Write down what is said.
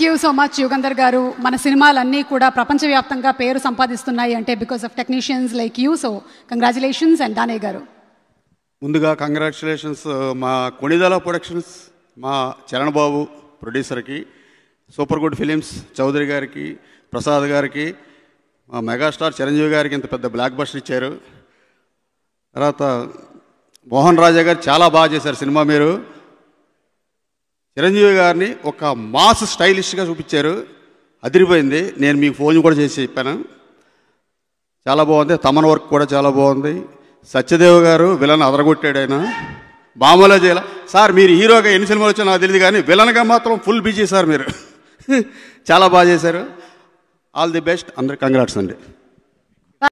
Thank you so much, Yugandhar Garu. Mana cinemalu anni kuda prapanchavyaptanga peru sampadistunnayi ante because of technicians like you. So, congratulations and Danay Garu. Munduga congratulations ma Konidela Productions, ma Charan Babu producer ki, Super Good Films Chaudhary gariki, Prasad gariki, ma megastar Chiranjeevi gariki anta pedda blockbuster icharu. Tarata Mohan Raja garu chala baga chesaru cinema meeru. Chiranjeevi గారిని ఒక mass stylish గా చూపించారు అదిరిపోయింది నేను మీకు phone కూడా చేసి చెప్పాను చాలా బాగుంది తమన్ వర్క్ కూడా చాలా బాగుంది సత్యదేవ్ గారు విలన్ అదరగొట్టాడు ఆయన బామల జైల సార్ మీరు హీరోగా ఎన్ని సినిమాలు వచ్చా నాకు తెలియదు కానీ విలన్ గా మాత్రం ఫుల్ బిజీ సార్ మీరు చాలా బాగా చేశారు ఆల్ ది బెస్ట్ అందరికీ కంగ్రాట్స్ అండి